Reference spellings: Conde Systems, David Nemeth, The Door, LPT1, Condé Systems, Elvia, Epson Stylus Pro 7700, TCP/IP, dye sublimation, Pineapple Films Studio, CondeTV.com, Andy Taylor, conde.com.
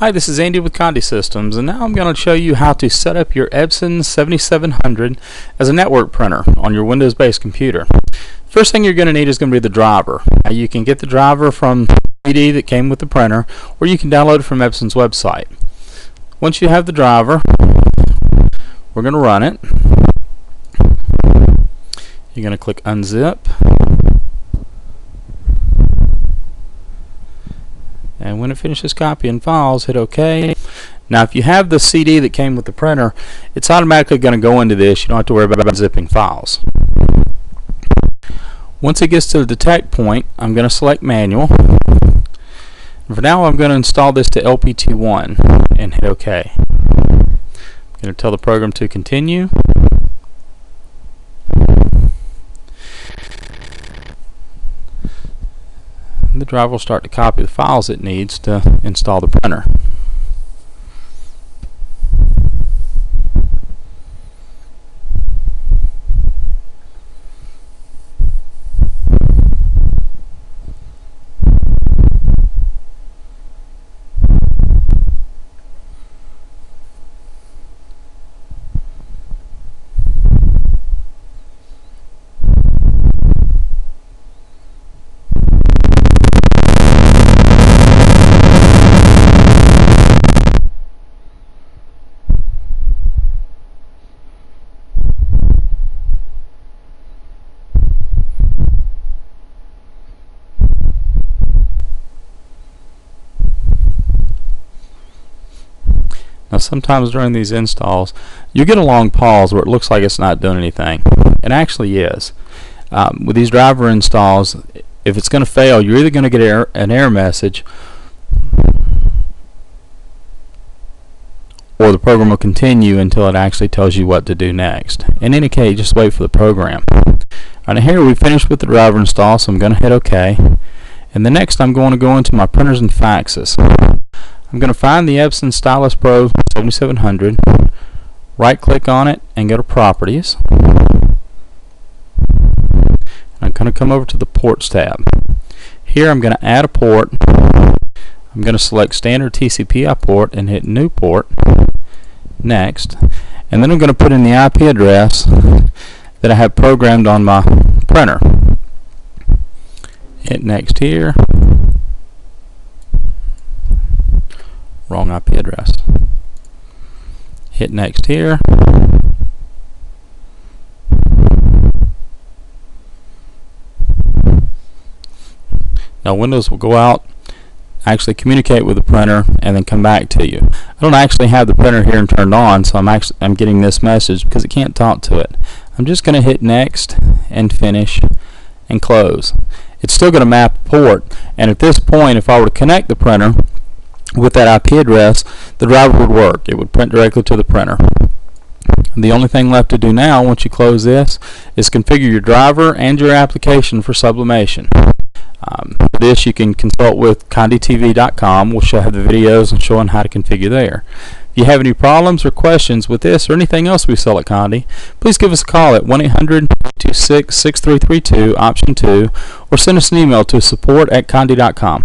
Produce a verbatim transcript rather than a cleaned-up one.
Hi, this is Andy with Conde Systems, and now I'm going to show you how to set up your Epson seventy-seven hundred as a network printer on your Windows-based computer. First thing you're going to need is going to be the driver. Now you can get the driver from the C D that came with the printer, or you can download it from Epson's website. Once you have the driver, we're going to run it. You're going to click unzip. And when it finishes copying files, hit OK. Now if you have the C D that came with the printer, it's automatically going to go into this. You don't have to worry about zipping files. Once it gets to the detect point, I'm going to select manual. For now I'm going to install this to L P T one and hit OK. I'm going to tell the program to continue. The driver will start to copy the files it needs to install the printer. Now sometimes during these installs you get a long pause where it looks like it's not doing anything. It actually is. Um, with these driver installs, if it's going to fail, you're either going to get error, an error message, or the program will continue until it actually tells you what to do next. In any case, just wait for the program. Alright, here we finished with the driver install, so I'm going to hit OK. And the next I'm going to go into my printers and faxes. I'm going to find the Epson Stylus Pro seventy-seven hundred, right click on it and go to Properties. I'm going to come over to the Ports tab. Here I'm going to add a port. I'm going to select Standard T C P I P port and hit New Port, Next, and then I'm going to put in the I P address that I have programmed on my printer. Hit Next here. Wrong I P address. Hit Next here. Now Windows will go out, actually communicate with the printer, and then come back to you. I don't actually have the printer here and turned on, so I'm actually I'm getting this message because it can't talk to it. I'm just going to hit Next and Finish and Close. It's still going to map the port, and at this point, if I were to connect the printer with that I P address, the driver would work. It would print directly to the printer. The only thing left to do now, once you close this, is configure your driver and your application for sublimation. Um, for this, you can consult with Conde T V dot com. We'll show have the videos and showing how to configure there. If you have any problems or questions with this or anything else we sell at Conde, please give us a call at one eight hundred, two two six, six three three two, option two, or send us an email to support at Conde dot com.